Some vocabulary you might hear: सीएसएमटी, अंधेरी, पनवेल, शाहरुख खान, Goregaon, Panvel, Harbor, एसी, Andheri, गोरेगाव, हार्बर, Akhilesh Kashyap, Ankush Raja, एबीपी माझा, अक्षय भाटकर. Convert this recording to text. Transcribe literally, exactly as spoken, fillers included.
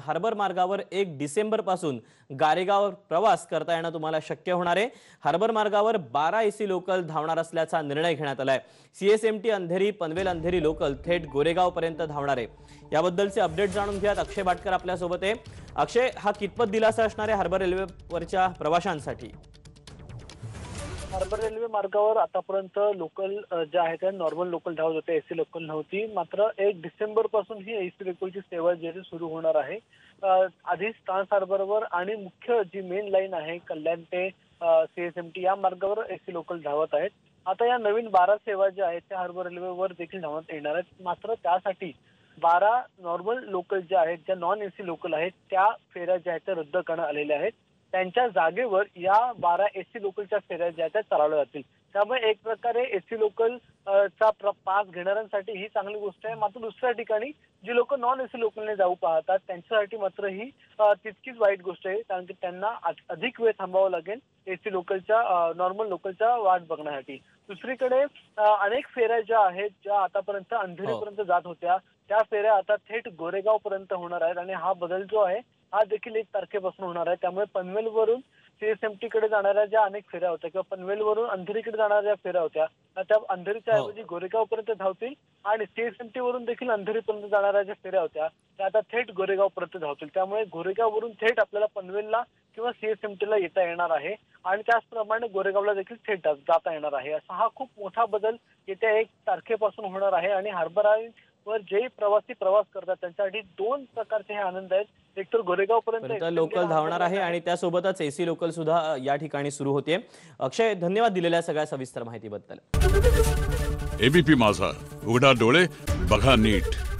हार्बर मार्गावर एक डिसेंबर पासून गोरेगाव प्रवास करता येणं तुम्हाला शक्य होणार आहे। हार्बर मार्गावर बारा एसी लोकल धावणार असल्याचा निर्णय घेण्यात आलाय। सीएसएमटी अंधेरी पनवेल अंधेरी लोकल थेट गोरेगाव पर्यंत धावणार आहे। याबद्दलचे अपडेट जाणून घ्यात, अक्षय भाटकर आपल्या सोबत आहे। अक्षय, हा कितपत दिलासा असणार आहे हार्बर रेल्वेवरच्या प्रवाशांसाठी? हार्बर रेल्वे मार्गावर आतापर्यंत लोकल ज्या आहेत नॉर्मल लोकल धावत होते, एसी लोकल नव्हती। मात्र एक डिसेंबर पासून ही एसी लोकलची सेवा जी सुरू होणार आहे। आधीच ट्रान्स हार्बरवर आणि मुख्य जी मेन लाईन आहे कल्याण ते सीएसएमटी या मार्गावर एसी लोकल धावत आहेत। आता या नवीन बारा सेवा ज्या आहेत त्या हार्बर रेल्वेवर देखील धावण्यात येणार आहेत। मात्र त्यासाठी बारा नॉर्मल लोकल ज्या आहेत, ज्या नॉन एसी लोकल आहेत, त्या फेऱ्या ज्या आहेत त्या रद्द करण्यात आलेल्या आहेत। त्यांच्या जागेवर या बारा एसी लोकलच्या फेऱ्या ज्या त्या चालवल्या जातील। त्यामुळे एक प्रकारे एसी लोकल चा पास घेणाऱ्यांसाठी ही चांगली गोष्ट आहे। मात्र दुसऱ्या ठिकाणी जी लोक नॉन एसी लोकलने जाऊ पाहतात त्यांच्यासाठी मात्र ही तितकीच वाईट गोष्ट आहे, कारण की त्यांना अधिक वेळ थांबावं लागेल एसी लोकलच्या नॉर्मल लोकलच्या वाट बघण्यासाठी। दुसरीकडे अनेक फेऱ्या ज्या आहेत ज्या आतापर्यंत अंधेरीपर्यंत जात होत्या त्या फेऱ्या आता थेट गोरेगाव पर्यंत होणार आहेत आणि हा बदल जो आहे हा देखील एक तारखेपासून होणार आहे। त्यामुळे पनवेलवरून सीएसएमटी कडे जाणाऱ्या ज्या अनेक फेऱ्या होत्या किंवा पनवेलवरून अंधेरीकडे जाणाऱ्या ज्या फेऱ्या होत्या त्या अंधेरीच्या ऐवजी गोरेगावपर्यंत धावतील आणि सीएसएमटी वरून देखील अंधेरीपर्यंत जाणाऱ्या ज्या फेऱ्या होत्या त्या आता थेट गोरेगावपर्यंत धावतील। त्यामुळे गोरेगाववरून थेट आपल्याला पनवेलला किंवा सीएसएमटीला येता येणार आहे आणि त्याचप्रमाणे गोरेगावला देखील थेट जाता येणार आहे। असा हा खूप मोठा बदल येत्या एक तारखेपासून होणार आहे आणि हार्बर वर जे प्रवासी प्रवास करतात त्यांच्यासाठी दोन प्रकारचे हे आनंद आहेत। एकतर गोरेगाव पर्यंत लोकल धावणार आहे आणि त्यासोबतच एसी लोकल सुद्धा या ठिकाणी सुरू होते। अक्षय, धन्यवाद दिलेल्या सगळ्या सविस्तर माहितीबद्दल। एबीपी माझा, उघडा डोळे बघा नीट।